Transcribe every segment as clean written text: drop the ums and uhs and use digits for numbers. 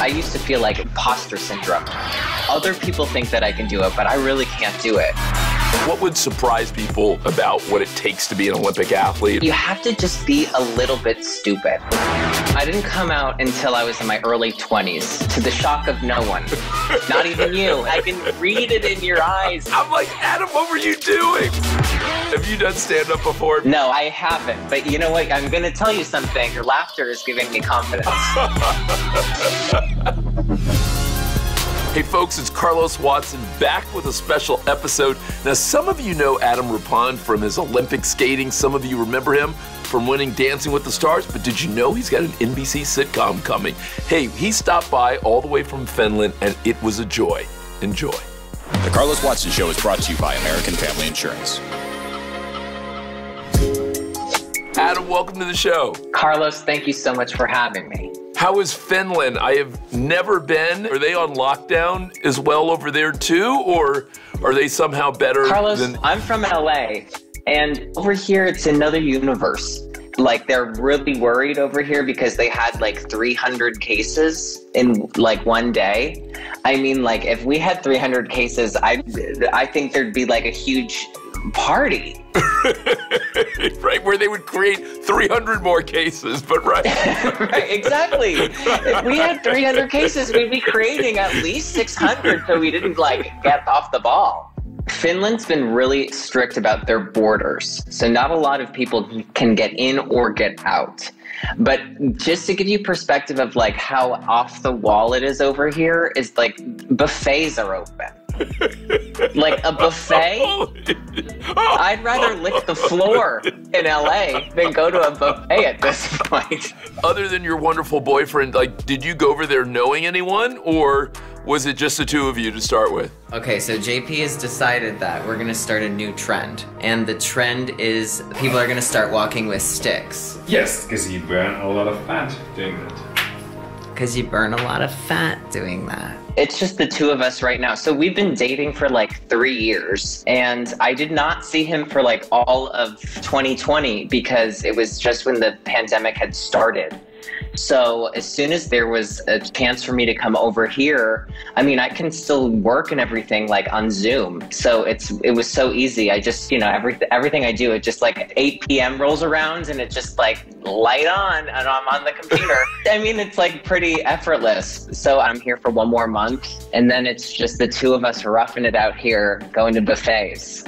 I used to feel like imposter syndrome. Other people think that I can do it, but I really can't do it. What would surprise people about what it takes to be an Olympic athlete? You have to just be a little bit stupid. I didn't come out until I was in my early 20s, to the shock of no one. Not even you. I can read it in your eyes. I'm like, Adam, what were you doing? Have you done stand-up before? No, I haven't. But you know what? I'm going to tell you something. Your laughter is giving me confidence. Hey folks, it's Carlos Watson back with a special episode. Now, some of you know Adam Rippon from his Olympic skating. Some of you remember him from winning Dancing with the Stars, but did you know he's got an NBC sitcom coming? Hey, he stopped by all the way from Finland, and it was a joy. Enjoy. The Carlos Watson Show is brought to you by American Family Insurance. Adam, welcome to the show. Carlos, thank you so much for having me. How is Finland? I have never been. Are they on lockdown as well over there too, or are they somehow better? Carlos, I'm from LA, and over here it's another universe. Like, they're really worried over here because they had like 300 cases in like one day. I mean, like, if we had 300 cases, I think there'd be like a huge party. Right, where they would create 300 more cases, but right. Right, exactly. If we had 300 cases, we'd be creating at least 600, so we didn't like get off the ball. Finland's been really strict about their borders, so not a lot of people can get in or get out. But just to give you perspective of like how off the wall it is over here, is like buffets are open. Like a buffet? I'd rather lick the floor in LA than go to a buffet at this point. Other than your wonderful boyfriend, like, did you go over there knowing anyone, or was it just the two of you to start with? Okay, so JP has decided that we're gonna start a new trend. And the trend is people are gonna start walking with sticks. Yes, because you burn a lot of fat doing that. Because you burn a lot of fat doing that. It's just the two of us right now. So we've been dating for like 3 years, and I did not see him for like all of 2020 because it was just when the pandemic had started. So as soon as there was a chance for me to come over here, I mean, I can still work and everything like on Zoom. So it was so easy. I just, you know, everything I do, it just like 8 p.m. rolls around and it just like light on and I'm on the computer. I mean, it's like pretty effortless. So I'm here for one more month, and then it's just the two of us roughing it out here, going to buffets.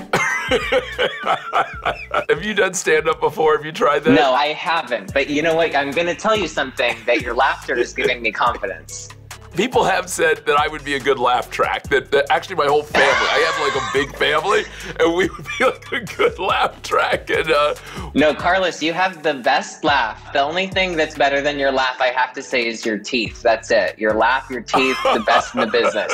Have you done stand-up before? Have you tried that? No, I haven't. But you know what? I'm going to tell you something, that your laughter is giving me confidence. People have said that I would be a good laugh track, that actually my whole family, I have like a big family, and we would be like a good laugh track. And no, Carlos, you have the best laugh. The only thing that's better than your laugh, I have to say, is your teeth. That's it. Your laugh, your teeth, the best in the business.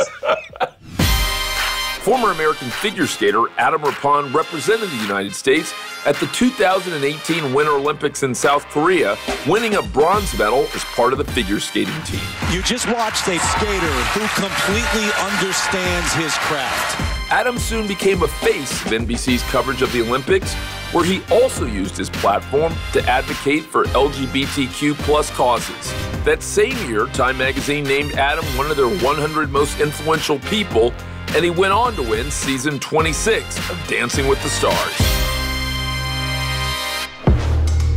Former American figure skater Adam Rippon represented the United States at the 2018 Winter Olympics in South Korea, winning a bronze medal as part of the figure skating team. You just watched a skater who completely understands his craft. Adam soon became a face of NBC's coverage of the Olympics, where he also used his platform to advocate for LGBTQ+ causes. That same year, Time magazine named Adam one of their 100 most influential people, and he went on to win season 26 of Dancing with the Stars.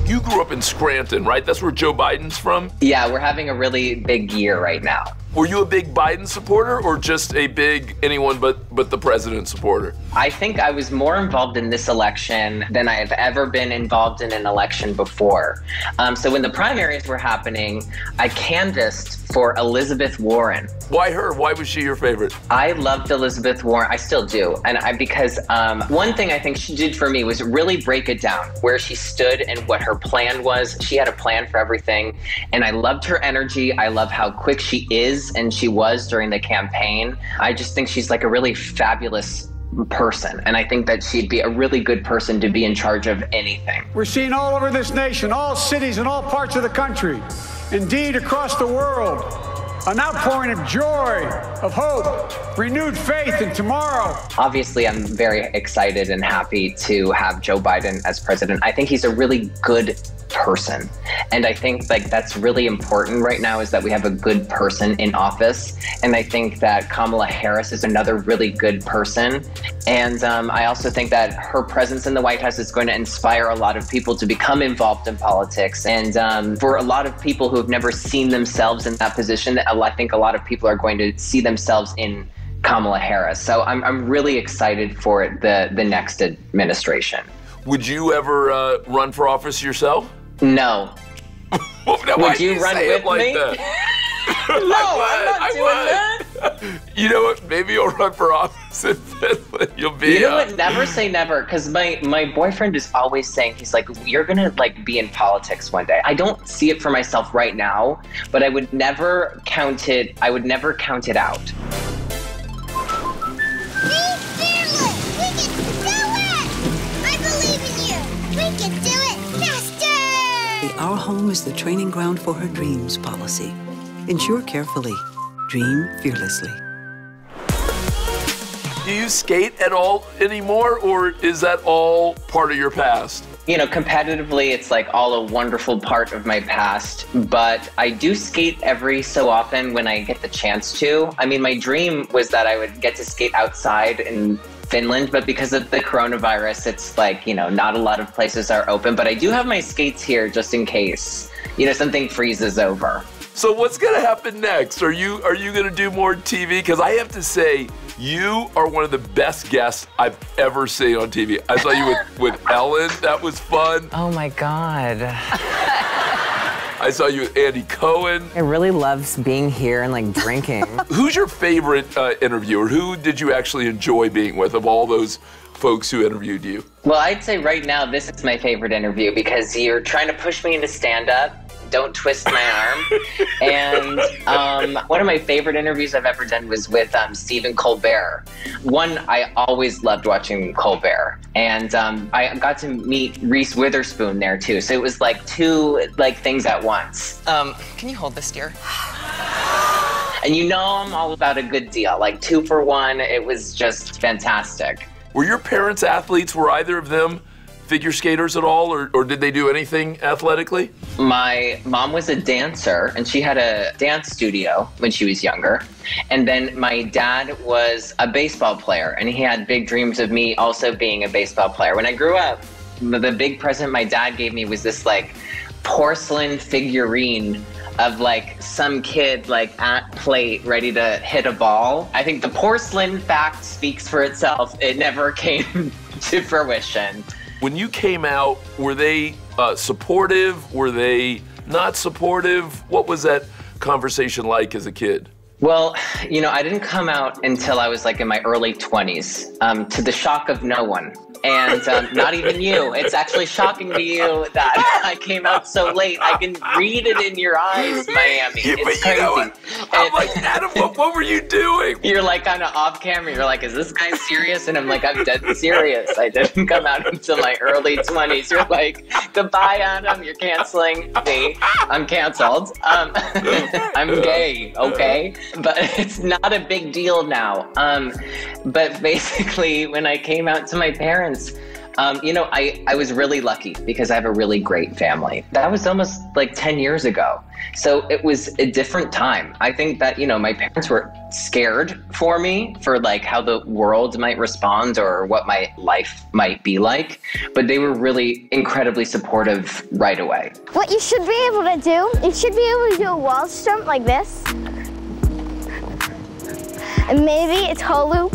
You grew up in Scranton, right? That's where Joe Biden's from? Yeah, we're having a really big year right now. Were you a big Biden supporter, or just a big anyone but the president supporter? I think I was more involved in this election than I have ever been involved in an election before. So when the primaries were happening, I canvassed for Elizabeth Warren. Why her? Why was she your favorite? I loved Elizabeth Warren. I still do. And because one thing I think she did for me was really break it down, where she stood and what her plan was. She had a plan for everything. And I loved her energy. I love how quick she is, and she was during the campaign. I just think she's like a really fabulous person, and I think that she'd be a really good person to be in charge of anything. We're seeing all over this nation, all cities and all parts of the country, indeed across the world, an outpouring of joy, of hope, renewed faith in tomorrow. Obviously, I'm very excited and happy to have Joe Biden as president. I think he's a really good person. And I think like that's really important right now, is that we have a good person in office. And I think that Kamala Harris is another really good person. And I also think that her presence in the White House is going to inspire a lot of people to become involved in politics. And for a lot of people who have never seen themselves in that position, I think a lot of people are going to see themselves in Kamala Harris. So I'm really excited for it, the next administration. Would you ever run for office yourself? No. Would you run with me? No, I'm not doing that. You know what? Maybe you'll run for office in Finland. You'll be. You know what? Never say never, because my boyfriend is always saying, he's like, you're gonna like be in politics one day. I don't see it for myself right now, but I would never count it. I would never count it out. Our home is the training ground for her dreams policy. Insure carefully. Dream fearlessly. Do you skate at all anymore, or is that all part of your past? You know, competitively, it's like all a wonderful part of my past, but I do skate every so often when I get the chance to. I mean, my dream was that I would get to skate outside in Finland, but because of the coronavirus, it's like, you know, not a lot of places are open, but I do have my skates here just in case, you know, something freezes over. So what's going to happen next? Are you going to do more TV? Because I have to say, you are one of the best guests I've ever seen on TV. I saw you with Ellen. That was fun. Oh, my God. I saw you with Andy Cohen. I really loves being here and like drinking. Who's your favorite interviewer? Who did you actually enjoy being with of all those folks who interviewed you? Well, I'd say right now this is my favorite interview because you're trying to push me into stand-up. Don't twist my arm. And one of my favorite interviews I've ever done was with Stephen Colbert. One, I always loved watching Colbert. And I got to meet Reese Witherspoon there too. So it was like two things at once. Can you hold this, dear? And you know I'm all about a good deal, like 2 for 1. It was just fantastic. Were your parents athletes? Were either of them figure skaters at all, or did they do anything athletically? My mom was a dancer, and she had a dance studio when she was younger. And then my dad was a baseball player, and he had big dreams of me also being a baseball player. When I grew up, the big present my dad gave me was this like porcelain figurine of like some kid like at plate ready to hit a ball. I think the porcelain fact speaks for itself. It never came to fruition. When you came out, were they supportive? Were they not supportive? What was that conversation like as a kid? Well, you know, I didn't come out until I was like in my early 20s, to the shock of no one. And not even you. It's actually shocking to you that I came out so late. I can read it in your eyes, Miami. Yeah, it's crazy. You know, I'm like, Adam, what were you doing? You're like kind of off camera. You're like, is this guy serious? And I'm like, I'm dead serious. I didn't come out until my early 20s. You're like, goodbye, Adam. You're canceling me. I'm canceled. I'm gay, okay? But it's not a big deal now. But basically, when I came out to my parents, you know, I was really lucky because I have a really great family. That was almost like 10 years ago. So it was a different time. I think that, you know, my parents were scared for me for like how the world might respond or what my life might be like. But they were really incredibly supportive right away. What you should be able to do, you should be able to do a wall jump like this. And maybe it's hula.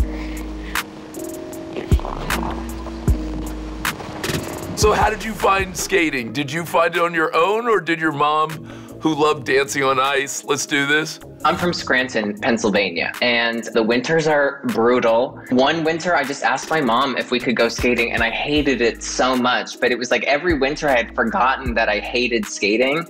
So how did you find skating? Did you find it on your own, or did your mom, who loved dancing on ice, let's do this? I'm from Scranton, Pennsylvania, and the winters are brutal. One winter, I just asked my mom if we could go skating, and I hated it so much, but it was like every winter I had forgotten that I hated skating.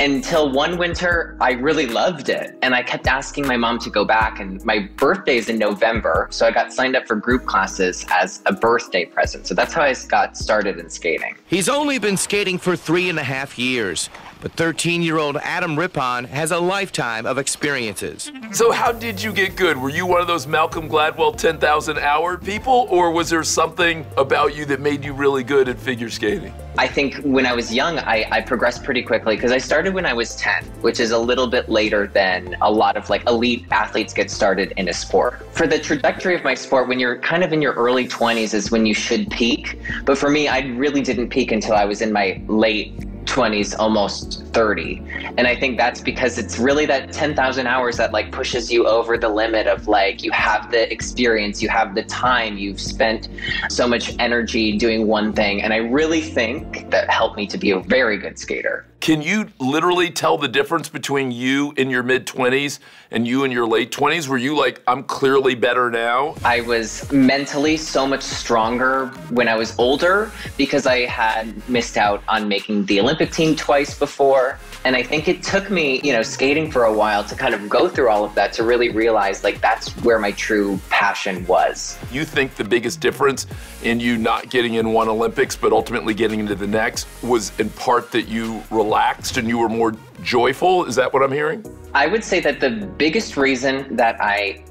Until one winter, I really loved it. And I kept asking my mom to go back, and my birthday's in November. So I got signed up for group classes as a birthday present. So that's how I got started in skating. He's only been skating for 3.5 years. But 13-year-old Adam Rippon has a lifetime of experiences. So how did you get good? Were you one of those Malcolm Gladwell 10,000-hour people, or was there something about you that made you really good at figure skating? I think when I was young, I progressed pretty quickly because I started when I was 10, which is a little bit later than a lot of like elite athletes get started in a sport. For the trajectory of my sport, when you're kind of in your early 20s is when you should peak. But for me, I really didn't peak until I was in my late 20s, almost 30. And I think that's because it's really that 10,000 hours that like pushes you over the limit of like, you have the experience, you have the time, you've spent so much energy doing one thing. And I really think that helped me to be a very good skater. Can you literally tell the difference between you in your mid-20s and you in your late 20s? Were you like, I'm clearly better now? I was mentally so much stronger when I was older because I had missed out on making the Olympic team twice before. And I think it took me, you know, skating for a while to kind of go through all of that to really realize like that's where my true passion was. You think the biggest difference in you not getting in one Olympics but ultimately getting into the next was in part that you relaxed and you were more joyful? Is that what I'm hearing? I would say that the biggest reason that I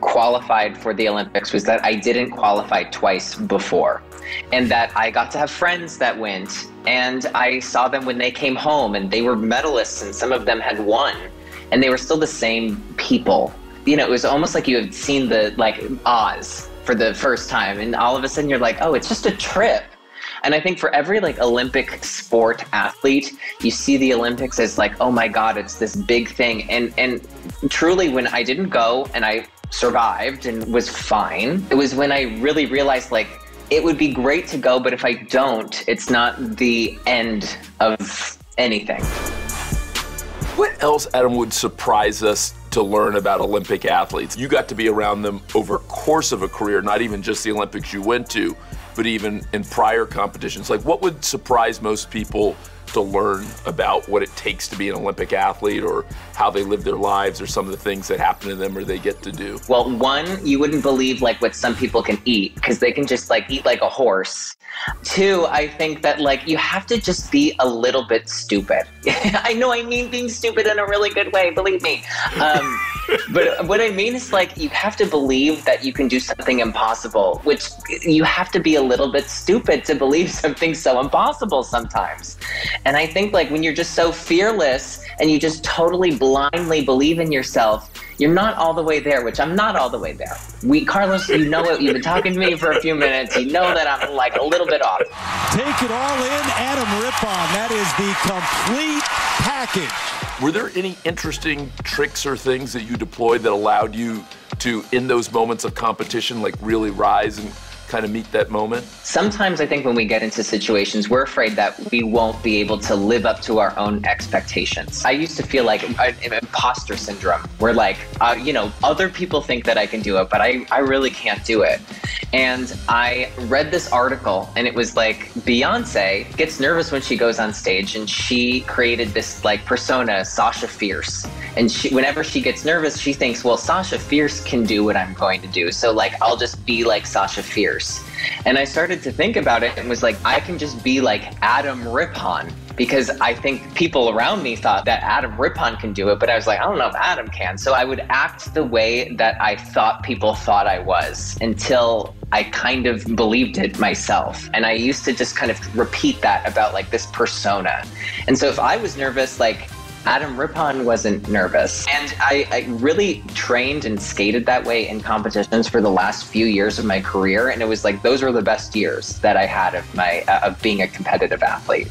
qualified for the Olympics was that I didn't qualify twice before, and that I got to have friends that went, and I saw them when they came home and they were medalists and some of them had won, and they were still the same people. You know, it was almost like you had seen the like Oz for the first time, and all of a sudden you're like, oh, it's just a trip. And I think for every like Olympic sport athlete, you see the Olympics as like, oh my God, it's this big thing. And truly when I didn't go and I survived and was fine, it was when I really realized like, it would be great to go, but if I don't, it's not the end of anything. What else, Adam, would surprise us to learn about Olympic athletes? You got to be around them over a course of a career, not even just the Olympics you went to, but even in prior competitions. Like, what would surprise most people to learn about what it takes to be an Olympic athlete, or how they live their lives, or some of the things that happen to them or they get to do? Well, one, you wouldn't believe like what some people can eat, because they can just like eat like a horse. Two, I think that like you have to just be a little bit stupid. I know I mean being stupid in a really good way, believe me. But what I mean is like you have to believe that you can do something impossible, which you have to be a little bit stupid to believe something so impossible sometimes. And I think like when you're just so fearless and you just totally blindly believe in yourself, you're not all the way there, which I'm not all the way there. Carlos, you know it. You've been talking to me for a few minutes. You know that I'm like a little bit off. Take it all in, Adam Rippon. That is the complete package. Were there any interesting tricks or things that you deployed that allowed you to, in those moments of competition, like really rise and kind of meet that moment? Sometimes I think when we get into situations, we're afraid that we won't be able to live up to our own expectations. I used to feel like an imposter syndrome, where like, you know, other people think that I can do it, but I really can't do it. And I read this article and it was like, Beyoncé gets nervous when she goes on stage, and she created this like persona, Sasha Fierce. And she, whenever she gets nervous, she thinks, well, Sasha Fierce can do what I'm going to do, so like, I'll just be like Sasha Fierce. And I started to think about it and was like, I can just be like Adam Rippon, because I think people around me thought that Adam Rippon can do it, but I was like, I don't know if Adam can. So I would act the way that I thought people thought I was until I kind of believed it myself. And I used to just kind of repeat that about like this persona. And so if I was nervous, like Adam Rippon wasn't nervous. And I really trained and skated that way in competitions for the last few years of my career. And it was like, those were the best years that I had of my of being a competitive athlete.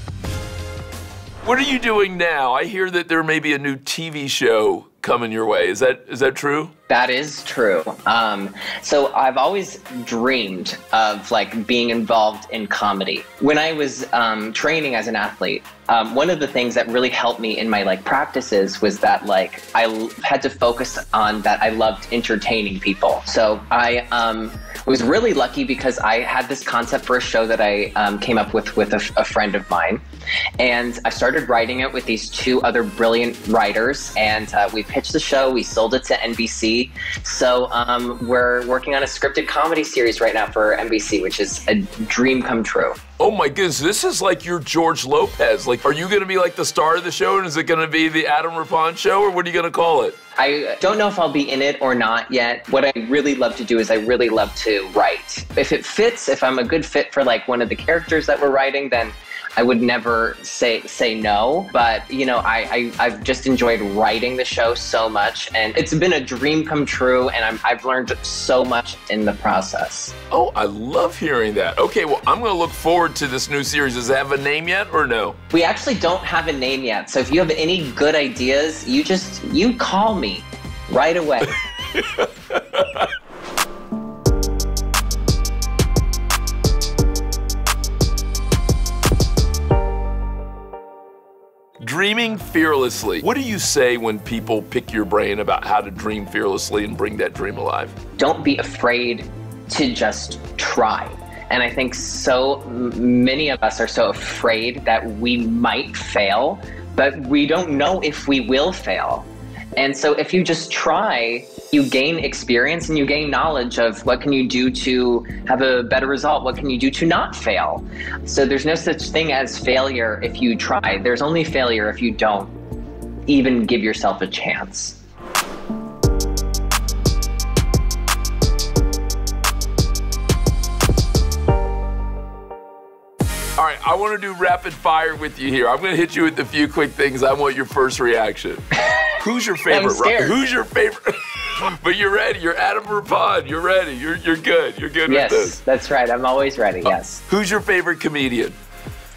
What are you doing now? I hear that there may be a new TV show coming your way. Is that true? That is true. So I've always dreamed of like being involved in comedy. When I was training as an athlete, one of the things that really helped me in my like practices was that like I had to focus on that I loved entertaining people. So I was really lucky because I had this concept for a show that I came up with a friend of mine, and I started writing it with these two other brilliant writers, and we pitched the show, we sold it to NBC. NBC. So we're working on a scripted comedy series right now for NBC, which is a dream come true. Oh my goodness, this is like your George Lopez. Like, are you going to be like the star of the show, and is it going to be the Adam Rippon show, or what are you going to call it? I don't know if I'll be in it or not yet. What I really love to do is I really love to write. If it fits, if I'm a good fit for like one of the characters that we're writing, then I would never say no, but you know, I've just enjoyed writing the show so much, and it's been a dream come true, and I've learned so much in the process. Oh, I love hearing that. Okay, well, I'm gonna look forward to this new series. Does it have a name yet or no? We actually don't have a name yet, so if you have any good ideas, you call me right away. Dreaming fearlessly. What do you say when people pick your brain about how to dream fearlessly and bring that dream alive? Don't be afraid to just try. And I think so many of us are so afraid that we might fail, but we don't know if we will fail. And so if you just try, you gain experience and you gain knowledge of what can you do to have a better result? What can you do to not fail? So there's no such thing as failure if you try. There's only failure if you don't even give yourself a chance. All right, I want to do rapid fire with you here. I'm going to hit you with a few quick things. I want your first reaction. Who's your favorite? Who's your favorite? But you're ready. You're Adam Rippon. You're ready. You're good. You're good with this. Yes, that's right. I'm always ready. Yes. Who's your favorite comedian?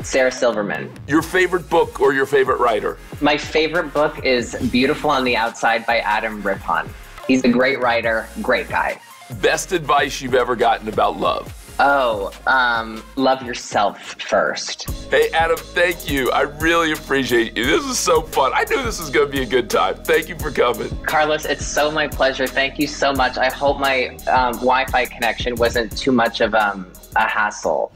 Sarah Silverman. Your favorite book or your favorite writer? My favorite book is Beautiful on the Outside by Adam Rippon. He's a great writer, great guy. Best advice you've ever gotten about love? Oh, love yourself first. Hey, Adam, thank you. I really appreciate you. This is so fun. I knew this was going to be a good time. Thank you for coming. Carlos, it's so my pleasure. Thank you so much. I hope my Wi-Fi connection wasn't too much of a hassle.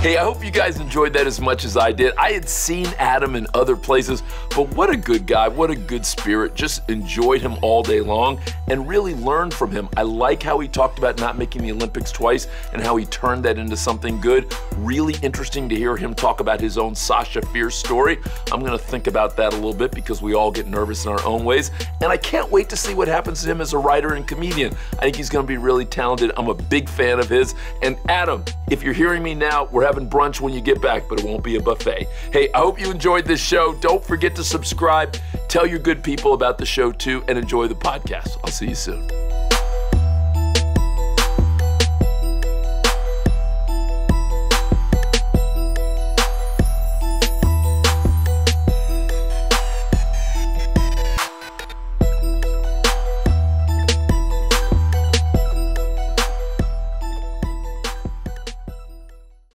Hey, I hope you guys enjoyed that as much as I did. I had seen Adam in other places, but what a good guy, what a good spirit. Just enjoyed him all day long and really learned from him. I like how he talked about not making the Olympics twice and how he turned that into something good. Really interesting to hear him talk about his own Sasha Fierce story. I'm gonna think about that a little bit because we all get nervous in our own ways. And I can't wait to see what happens to him as a writer and comedian. I think he's gonna be really talented. I'm a big fan of his. And Adam, if you're hearing me now, we're having brunch when you get back, but it won't be a buffet. Hey, I hope you enjoyed this show. Don't forget to subscribe. Tell your good people about the show too, and enjoy the podcast. I'll see you soon.